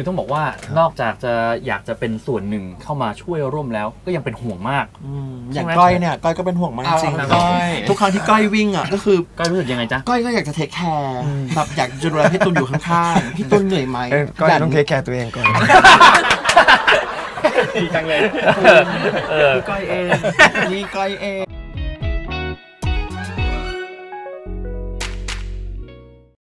คือต้องบอกว่านอกจากจะอยากจะเป็นส่วนหนึ่งเข้ามาช่วยร่วมแล้วก็ยังเป็นห่วงมากอย่างก้อยเนี่ยก้อยก็เป็นห่วงมากจริงก้อยทุกครั้งที่ก้อยวิ่งอ่ะก็คือก้อยรู้สึกยังไงจ๊ะก้อยก็อยากจะเทคแคร์แบบอยากจะดูแลพี่ตุลอยู่ข้างๆพี่ตุลเหนื่อยไหมก้อยต้องเทคแคร์ตัวเองก่อนดีจังเลยก้อยเองนี่ก้อยเอง